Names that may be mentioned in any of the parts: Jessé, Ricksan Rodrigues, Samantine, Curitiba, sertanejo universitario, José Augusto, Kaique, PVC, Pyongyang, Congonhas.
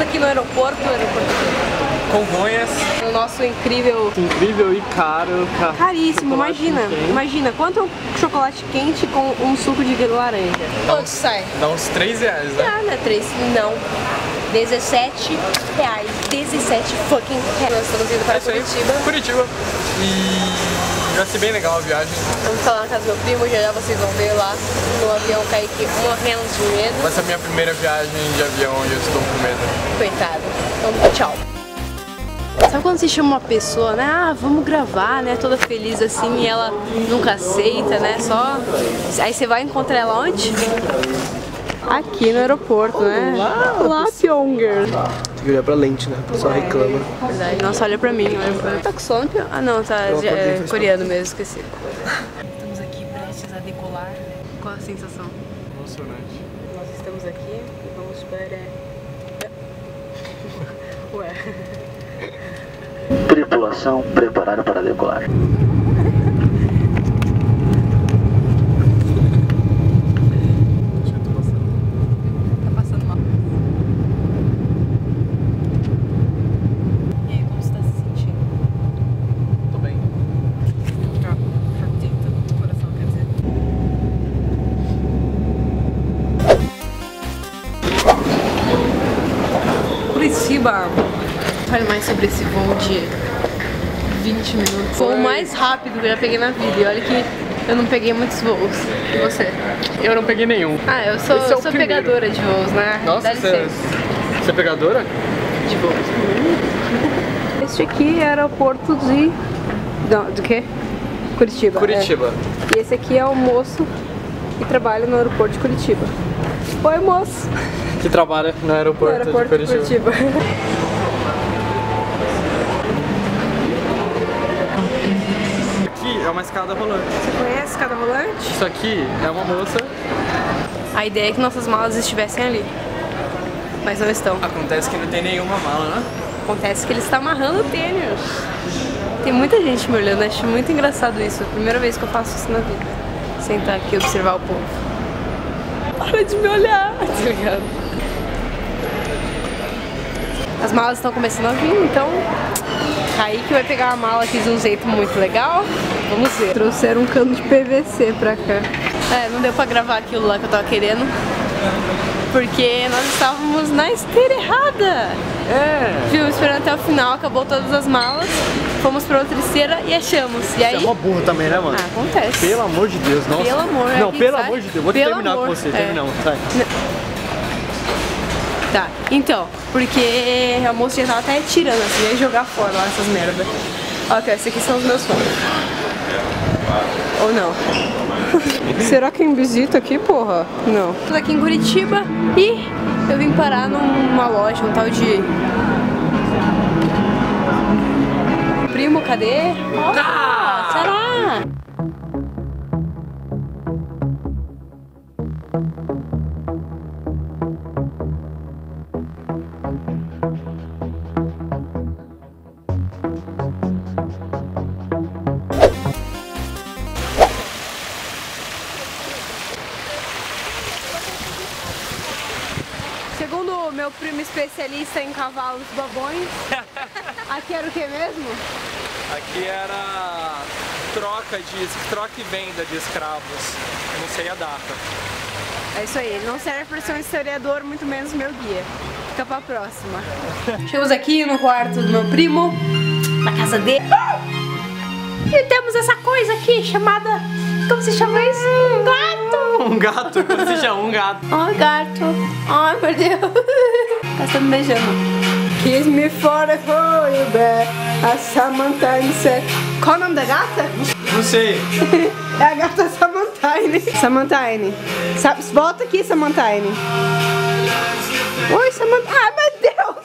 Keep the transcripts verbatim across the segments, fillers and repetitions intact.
Estamos aqui no aeroporto, no aeroporto. Congonhas. O nosso incrível... Incrível e caro. Car... Caríssimo, chocolate imagina. Quente. Imagina, quanto é um chocolate quente com um suco de laranja? Quanto sai? Dá uns três reais, né? Ah, não é três, não. dezessete reais. dezessete fucking reais. Nós estamos indo para é Curitiba. Curitiba. E vai ser bem legal a viagem. Vamos falar na casa do meu primo, já já vocês vão ver lá no avião Kaique morrendo de medo. Essa é a minha primeira viagem de avião e eu estou com medo. Coitado. Então, tchau. Sabe quando você chama uma pessoa, né? Ah, vamos gravar, né? Toda feliz assim e ela nunca aceita, né? Só... Aí você vai encontrar ela onde? Aqui no aeroporto, oh, né? Lá, lá Pyongyang. Tem que olhar pra lente, né? O pessoal reclama. Verdade. Nossa, olha pra mim. Olha. Tá com sono? Ah, não, tá já, é, coreano mesmo, esqueci. Estamos aqui prestes a decolar. Qual a sensação? Emocionante. Nós estamos aqui e vamos para... Ué... Tripulação preparada para decolar. Fale mais sobre esse voo de vinte minutos. Foi o mais rápido que eu já peguei na vida. E olha que eu não peguei muitos voos. E você? Eu não peguei nenhum. Ah, eu sou, é sou pegadora de voos, né? Nossa, você, você é pegadora? De voos. Hum. Este aqui é o aeroporto de... Não, do quê? Curitiba. Curitiba. É. E esse aqui é o moço que trabalha no aeroporto de Curitiba. Oi, moço! Que trabalha no aeroporto, no aeroporto de Curitiba. De Curitiba. Aqui é uma escada rolante. Você conhece escada rolante? Isso aqui é uma moça. A ideia é que nossas malas estivessem ali, mas não estão. Acontece que não tem nenhuma mala, né? Acontece que ele está amarrando tênis. Tem muita gente me olhando, acho muito engraçado isso. É a primeira vez que eu faço isso na vida. Sentar aqui e observar o povo. Para de me olhar, tá ligado? As malas estão começando a vir, então Kaique vai pegar a mala aqui de um jeito muito legal. Vamos ver. Trouxeram um cano de P V C pra cá. É, não deu pra gravar aquilo lá que eu tava querendo, porque nós estávamos na esteira errada. É. Ficamos esperando até o final, acabou todas as malas. Fomos pra outra esteira e achamos. E aí... Você é mó burro também, né, mano? Ah, acontece. Pelo amor de Deus, nossa. Pelo amor, Não, pelo sai. amor de Deus. Vou pelo terminar amor. com você. É. Terminamos, sai. Tá, então, porque a moça já tava até tirando assim, ia jogar fora lá essas merdas. Ok, esses aqui são os meus fones. Ou não? Será que é um visita aqui, porra? Não. Tô aqui em Curitiba e eu vim parar numa loja, um tal de... Primo, cadê? Oh, ah! Será? Segundo meu primo especialista em cavalos babões, aqui era o que mesmo? Aqui era troca de troca e venda de escravos. Eu não sei a data. É isso aí, não serve para ser um historiador, muito menos meu guia. Fica pra próxima. Chegamos aqui no quarto do meu primo, na casa dele. E temos essa coisa aqui chamada... Como se chama isso? Um gato! Um gato? Como se chama um gato? Ai, oh, gato! Ai, oh, meu Deus! Tá me beijando. Kiss me for a holy bear, a Samantine said... Qual o nome da gata? Não sei. É a gata Samantine. Samantine. Sa Volta aqui, Samantine. Oi, Samantine. Ai, meu Deus!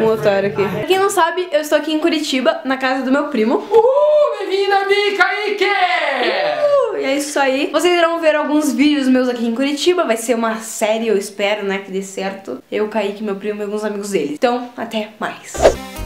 Um otário aqui. Pra quem não sabe, eu estou aqui em Curitiba, na casa do meu primo. Uhul! Bem-vindo a mim, Kaique! Uh, e é isso aí. Vocês irão ver alguns vídeos meus aqui em Curitiba. Vai ser uma série, eu espero, né, que dê certo. Eu, Kaique, meu primo e alguns amigos dele. Então, até mais.